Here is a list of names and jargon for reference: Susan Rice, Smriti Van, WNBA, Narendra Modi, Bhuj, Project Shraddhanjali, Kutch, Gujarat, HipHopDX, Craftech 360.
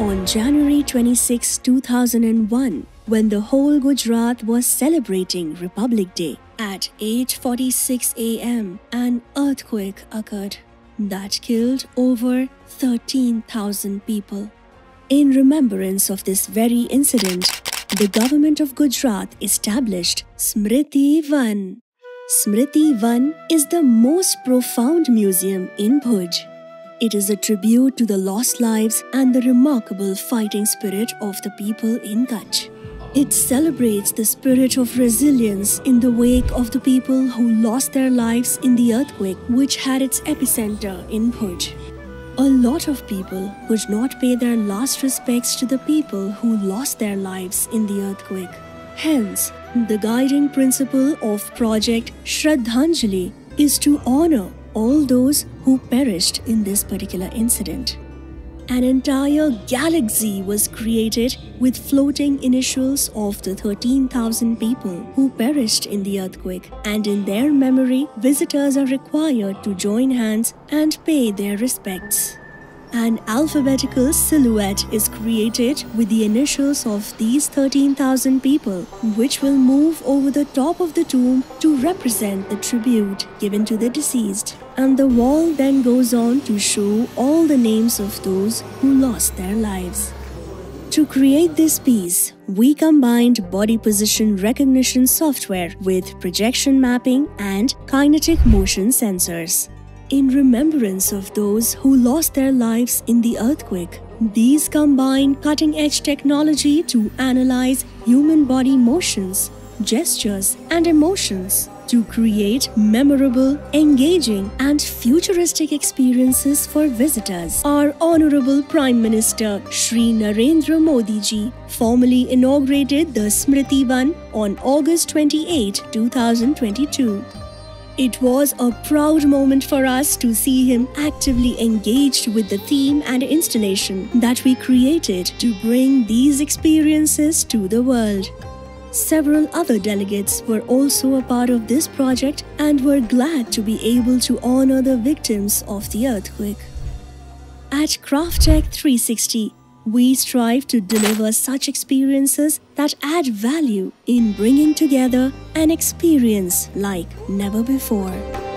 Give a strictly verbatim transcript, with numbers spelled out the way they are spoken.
On January twenty-sixth, two thousand one, when the whole Gujarat was celebrating Republic Day, at eight forty-six a m an earthquake occurred that killed over thirteen thousand people. In remembrance of this very incident, the government of Gujarat established Smriti Van. Smriti Van is the most profound museum in Bhuj. It is a tribute to the lost lives and the remarkable fighting spirit of the people in Kutch. It celebrates the spirit of resilience in the wake of the people who lost their lives in the earthquake which had its epicenter in Bhuj. A lot of people could not pay their last respects to the people who lost their lives in the earthquake. Hence, the guiding principle of Project Shraddhanjali is to honor all those who perished in this particular incident. An entire galaxy was created with floating initials of the thirteen thousand people who perished in the earthquake, and in their memory, visitors are required to join hands and pay their respects. An alphabetical silhouette is created with the initials of these thirteen thousand people, which will move over the top of the tomb to represent the tribute given to the deceased. And the wall then goes on to show all the names of those who lost their lives. To create this piece, we combined body position recognition software with projection mapping and kinetic motion sensors. In remembrance of those who lost their lives in the earthquake, these combine cutting-edge technology to analyze human body motions, gestures, and emotions to create memorable, engaging, and futuristic experiences for visitors. Our Honorable Prime Minister Shri Narendra Modi ji formally inaugurated the Smriti Van on August twenty-eighth, two thousand twenty-two. It was a proud moment for us to see him actively engaged with the theme and installation that we created to bring these experiences to the world. Several other delegates were also a part of this project and were glad to be able to honor the victims of the earthquake. At Crafttech three sixty, we strive to deliver such experiences that add value in bringing together an experience like never before.